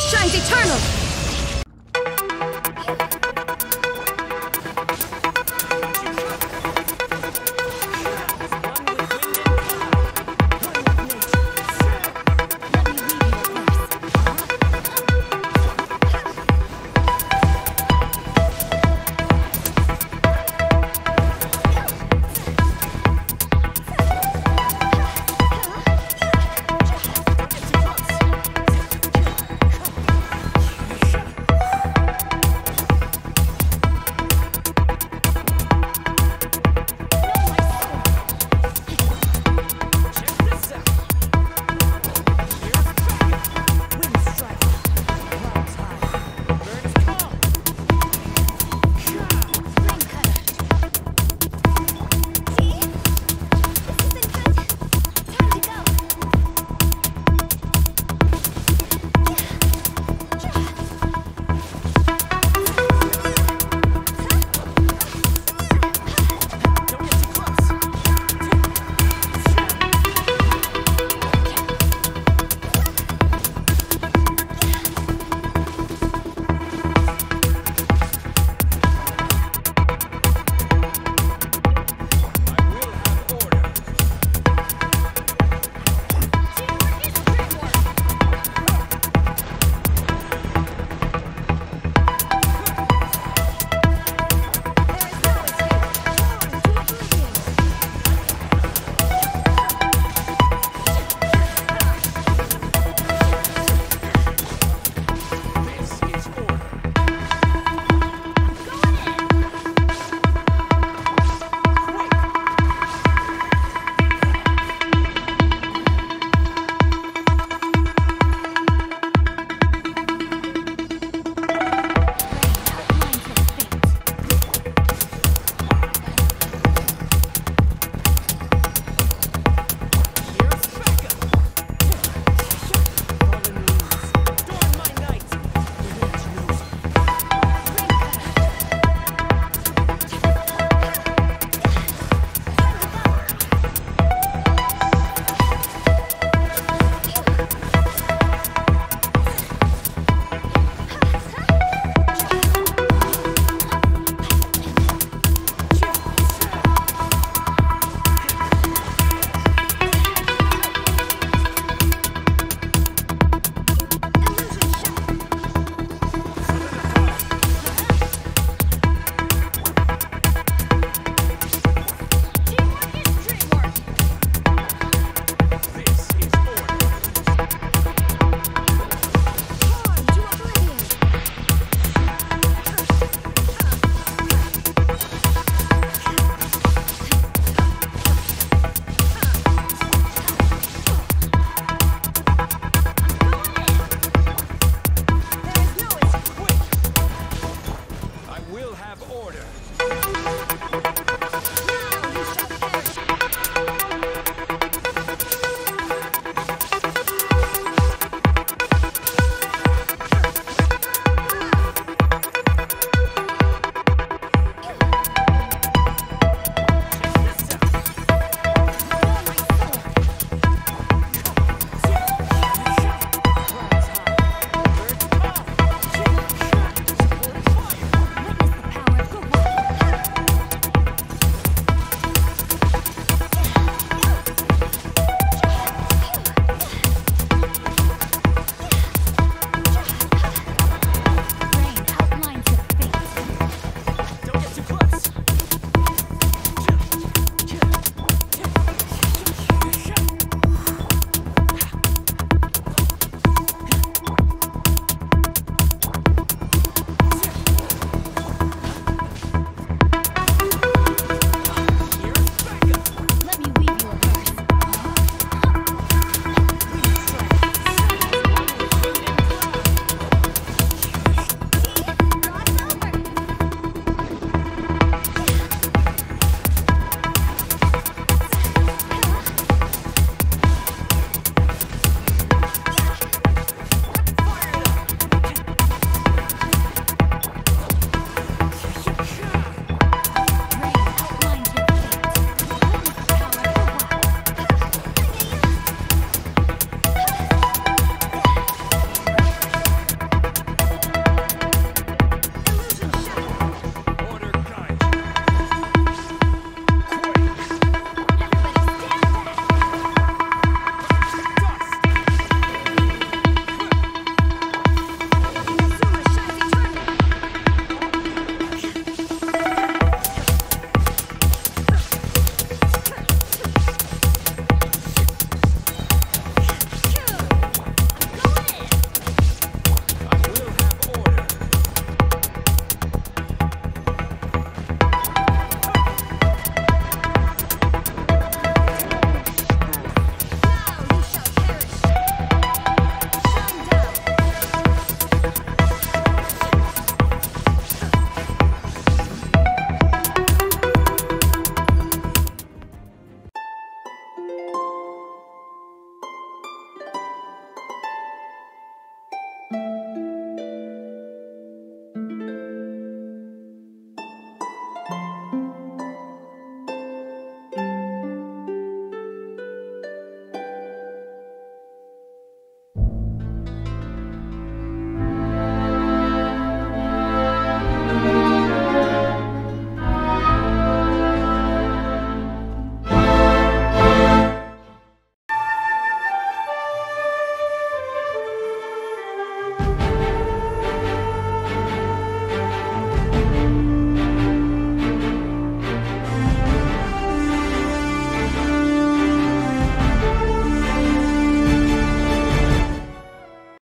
shines eternal!